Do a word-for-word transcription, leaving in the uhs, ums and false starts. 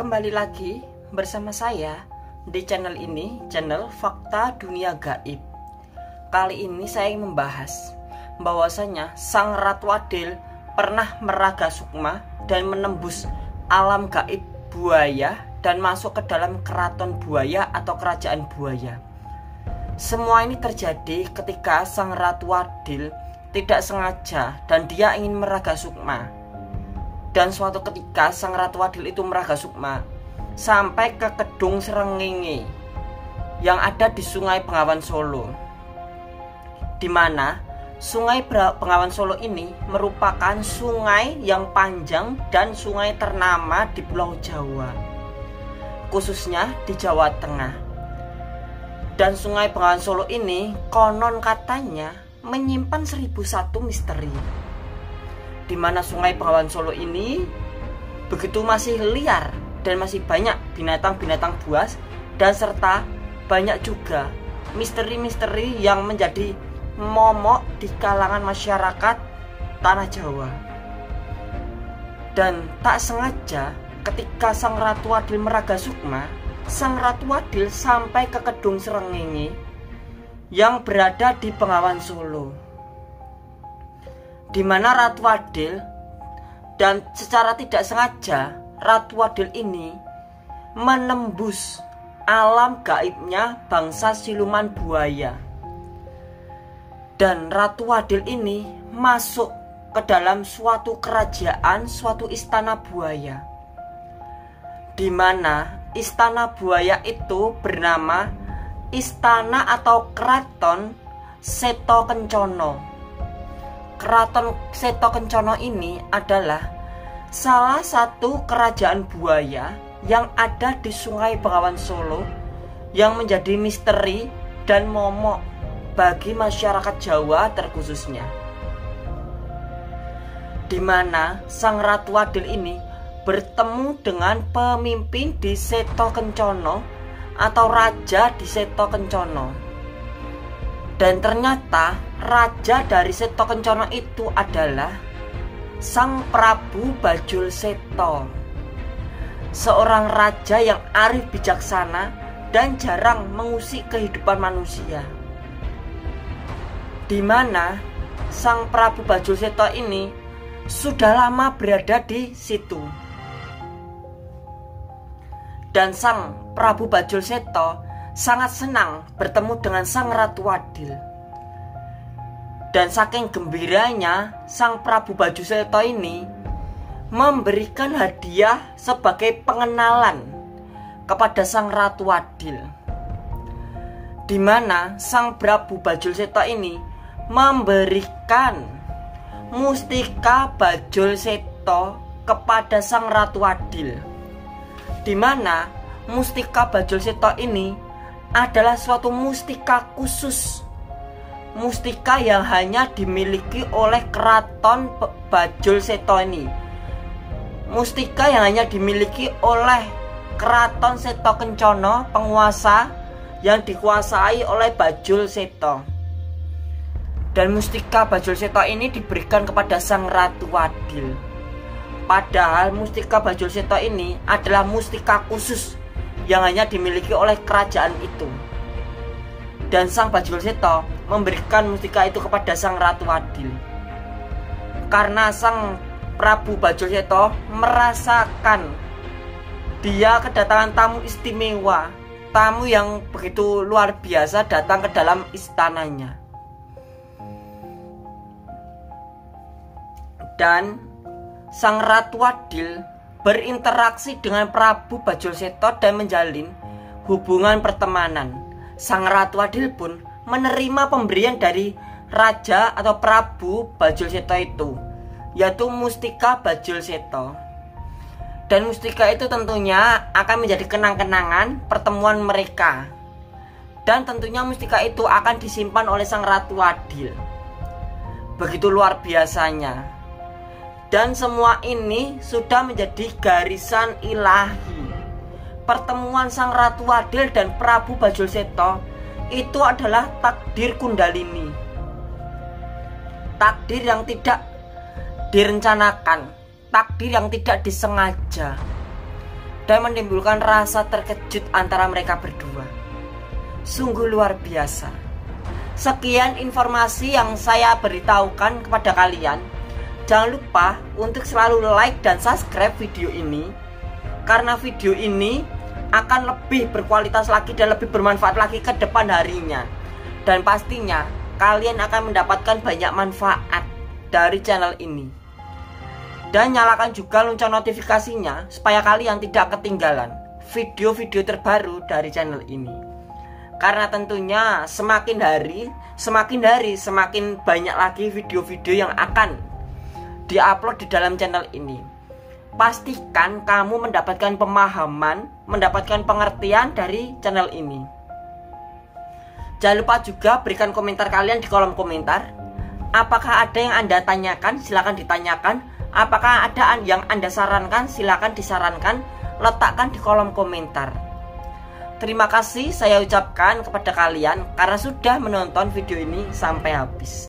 Kembali lagi bersama saya di channel ini, channel Fakta Dunia Gaib. Kali ini saya ingin membahas bahwasanya Sang Ratu Adil pernah meraga sukma dan menembus alam gaib buaya dan masuk ke dalam keraton buaya atau kerajaan buaya. Semua ini terjadi ketika Sang Ratu Adil tidak sengaja dan dia ingin meraga sukma. Dan suatu ketika Sang Ratu Adil itu meraga sukma sampai ke Kedung Srengenge yang ada di Sungai Bengawan Solo, dimana Sungai Bengawan Solo ini merupakan sungai yang panjang dan sungai ternama di Pulau Jawa, khususnya di Jawa Tengah. Dan Sungai Bengawan Solo ini konon katanya menyimpan seribu satu misteri, di mana Sungai Bengawan Solo ini begitu masih liar dan masih banyak binatang-binatang buas dan serta banyak juga misteri-misteri yang menjadi momok di kalangan masyarakat tanah Jawa. Dan tak sengaja ketika Sang Ratu Adil meraga sukma, Sang Ratu Adil sampai ke Kedung Srengenge yang berada di Bengawan Solo, di mana Ratu Adil, dan secara tidak sengaja Ratu Adil ini menembus alam gaibnya bangsa siluman buaya. Dan Ratu Adil ini masuk ke dalam suatu kerajaan, suatu istana buaya, di mana istana buaya itu bernama Istana atau Keraton Seto Kencono. Keraton Seto Kencono ini adalah salah satu kerajaan buaya yang ada di Sungai Bengawan Solo yang menjadi misteri dan momok bagi masyarakat Jawa terkhususnya, di mana Sang Ratu Adil ini bertemu dengan pemimpin di Seto Kencono atau raja di Seto Kencono. Dan ternyata raja dari Seto Kencono itu adalah Sang Prabu Bajul Seto, seorang raja yang arif bijaksana dan jarang mengusik kehidupan manusia, di mana Sang Prabu Bajul Seto ini sudah lama berada di situ. Dan Sang Prabu Bajul Seto sangat senang bertemu dengan Sang Ratu Adil. Dan saking gembiranya, Sang Prabu Bajul Seto ini memberikan hadiah sebagai pengenalan kepada Sang Ratu Adil, di mana Sang Prabu Bajul Seto ini memberikan Mustika Bajul Seto kepada Sang Ratu Adil, di mana Mustika Bajul Seto ini adalah suatu mustika khusus, mustika yang hanya dimiliki oleh Keraton Bajul Seto ini, mustika yang hanya dimiliki oleh Keraton Seto Kencono, penguasa yang dikuasai oleh Bajul Seto. Dan mustika Bajul Seto ini diberikan kepada Sang Ratu Adil, padahal mustika Bajul Seto ini adalah mustika khusus yang hanya dimiliki oleh kerajaan itu. Dan Sang Bajul Seto memberikan mustika itu kepada Sang Ratu Adil karena Sang Prabu Bajul Seto merasakan dia kedatangan tamu istimewa, tamu yang begitu luar biasa datang ke dalam istananya. Dan Sang Ratu Adil berinteraksi dengan Prabu Bajul Seto dan menjalin hubungan pertemanan. Sang Ratu Adil pun menerima pemberian dari raja atau Prabu Bajul Seto itu, yaitu Mustika Bajul Seto. Dan mustika itu tentunya akan menjadi kenang-kenangan pertemuan mereka. Dan tentunya mustika itu akan disimpan oleh Sang Ratu Adil. Begitu luar biasanya. Dan semua ini sudah menjadi garisan ilahi. Pertemuan Sang Ratu Adil dan Prabu Bajul Seto itu adalah takdir kundalini, takdir yang tidak direncanakan, takdir yang tidak disengaja. dan menimbulkan rasa terkejut antara mereka berdua. Sungguh luar biasa. Sekian informasi yang saya beritahukan kepada kalian. Jangan lupa untuk selalu like dan subscribe video ini, karena video ini akan lebih berkualitas lagi dan lebih bermanfaat lagi ke depan harinya. Dan pastinya kalian akan mendapatkan banyak manfaat dari channel ini. Dan nyalakan juga lonceng notifikasinya supaya kalian tidak ketinggalan video-video terbaru dari channel ini. Karena tentunya semakin hari, semakin hari semakin banyak lagi video-video yang akan diupload di dalam channel ini. Pastikan kamu mendapatkan pemahaman, mendapatkan pengertian dari channel ini. Jangan lupa juga berikan komentar kalian di kolom komentar. Apakah ada yang Anda tanyakan? Silahkan ditanyakan. Apakah ada yang Anda sarankan? Silahkan disarankan. Letakkan di kolom komentar. Terima kasih saya ucapkan kepada kalian karena sudah menonton video ini sampai habis.